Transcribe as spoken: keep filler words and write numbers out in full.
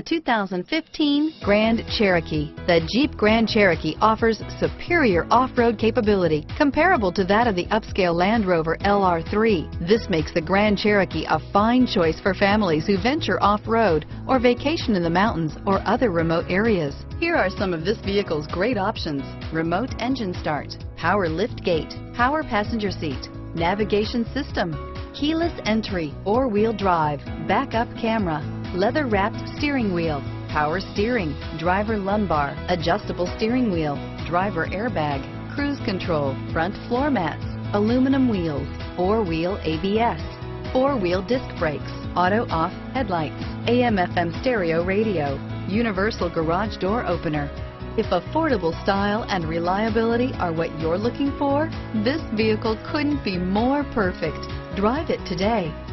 The two thousand fifteen Grand Cherokee. The Jeep Grand Cherokee offers superior off-road capability comparable to that of the upscale Land Rover L R three. This makes the Grand Cherokee a fine choice for families who venture off-road or vacation in the mountains or other remote areas. Here are some of this vehicle's great options: remote engine start, power lift gate, power passenger seat, navigation system, keyless entry, four-wheel drive, backup camera, leather-wrapped steering wheel, power steering, driver lumbar, adjustable steering wheel, driver airbag, cruise control, front floor mats, aluminum wheels, four-wheel A B S, four-wheel disc brakes, auto-off headlights, A M F M stereo radio, universal garage door opener. If affordable style and reliability are what you're looking for, this vehicle couldn't be more perfect. Drive it today.